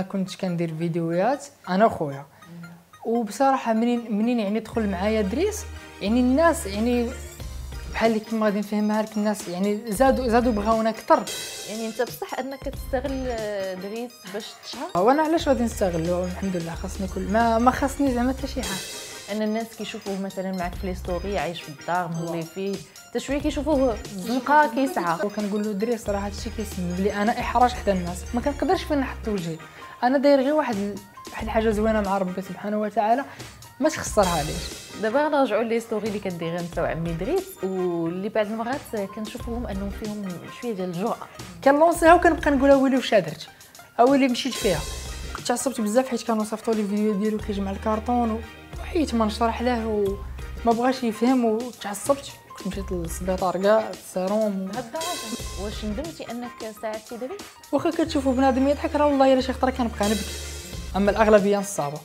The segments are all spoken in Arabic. انا كنت كندير فيديوهات انا وخويا، وبصراحه منين يعني دخل معايا إدريس، يعني الناس يعني بحال اللي كما غادي نفهمها لك، الناس يعني زادوا بغاونا اكثر. يعني انت بصح انك تستغل إدريس باش تشهر؟ وانا علاش غادي نستغلو؟ الحمد لله خاصني كل ما خاصني زعما حتى شي حاجه. ان الناس كيشوفوه مثلا معك في لي ستوري عايش في الدار مولي فيه حتى شويه، كيشوفوه الزنقه كيسعى. وكنقول له إدريس صراحه هادشي كيسبب لي انا احراج حدا الناس، ما كنقدرش فين نحط وجهي، انا داير غير واحد الحاجه زوينه مع ربي سبحانه وتعالى ما تخسرها ليش. دابا نرجعوا لي ستوري اللي كنديرها انت وعمي إدريس، واللي بعض المرات كنشوفوهم انهم فيهم شويه ديال الجرأه، كنلونسيها وكنبقى نقول ويلي واش هدرت، ويلي مشيت فيها. كنت عصبت بزاف حيت كانوا صيفطوا لي فيديو ديالو كيجمع الكارطون، وحيت ما نشرح له وما بغاش يفهم وتعصبت، كنت مشيت للسبيطار كاع السيروم. هالدرجه؟ واش ندمتي انك ساعدتي إدريس؟ واخا كتشوفوا بنادم يضحك راه والله الا شي خطره كنبقى نبكي، اما الاغلبيه نصابه.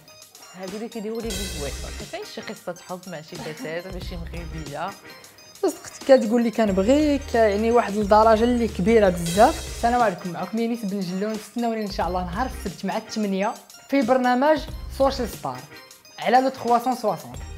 هادو اللي كيديروا لي بالزواج، ما كاينش شي قصه حب مع شي فتاه ولا شي مغربيه؟ صدقت كتقول لي كنبغيك، يعني واحد الدرجه اللي كبيره بزاف. السلام عليكم، معكم يانيس بنجلون، تستناوني ان شاء الله نهار السبت مع 8 في برنامج سوشيال ستار على لا 360.